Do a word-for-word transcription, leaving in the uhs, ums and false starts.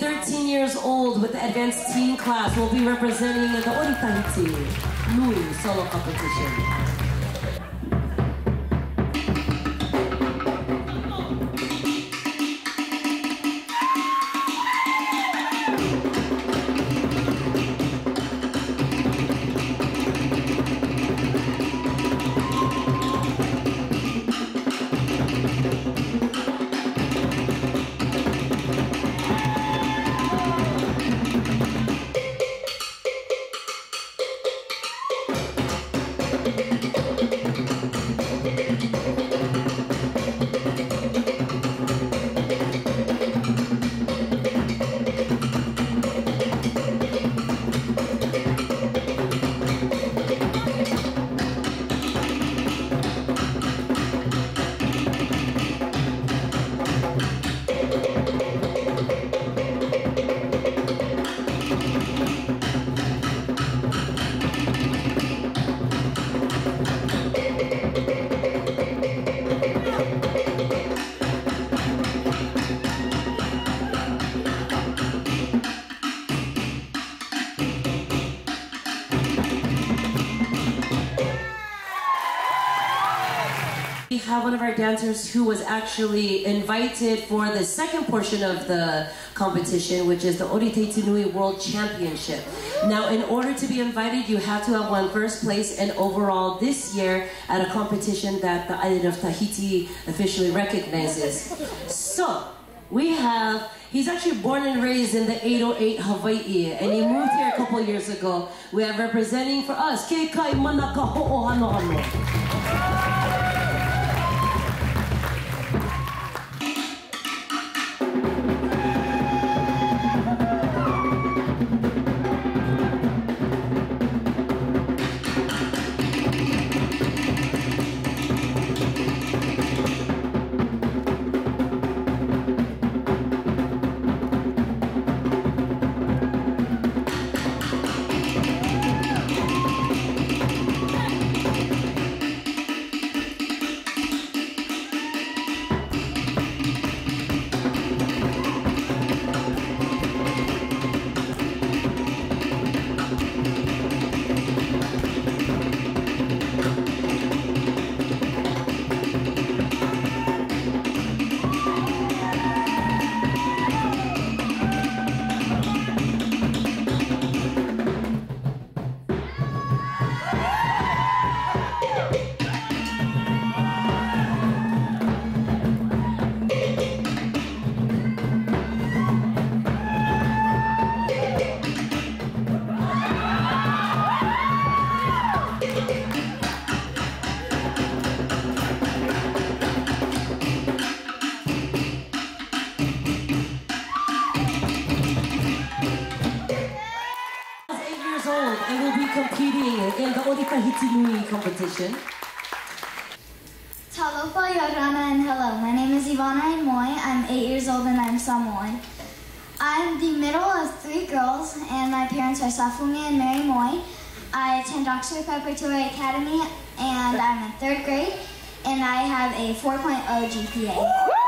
thirteen years old with the advanced teen class, will be representing the Ori Tahiti Nui solo competition. Have one of our dancers who was actually invited for the second portion of the competition, which is the Ori Tahiti Nui World Championship. Now, in order to be invited, you have to have won first place and overall this year at a competition that the island of Tahiti officially recognizes. So, we have, he's actually born and raised in the eight oh eight Hawaii, and he moved here a couple years ago. We have representing for us, Kekai Manaka Ho'ohano'ano. In the Ode Kahitiumi competition. Talofa, Yorana, and hello. My name is Ivana Moy. I'm eight years old and I'm Samoan. I'm the middle of three girls and my parents are Safumi and Mary Moi. I attend Oxford Preparatory Academy and I'm in third grade and I have a four point oh G P A.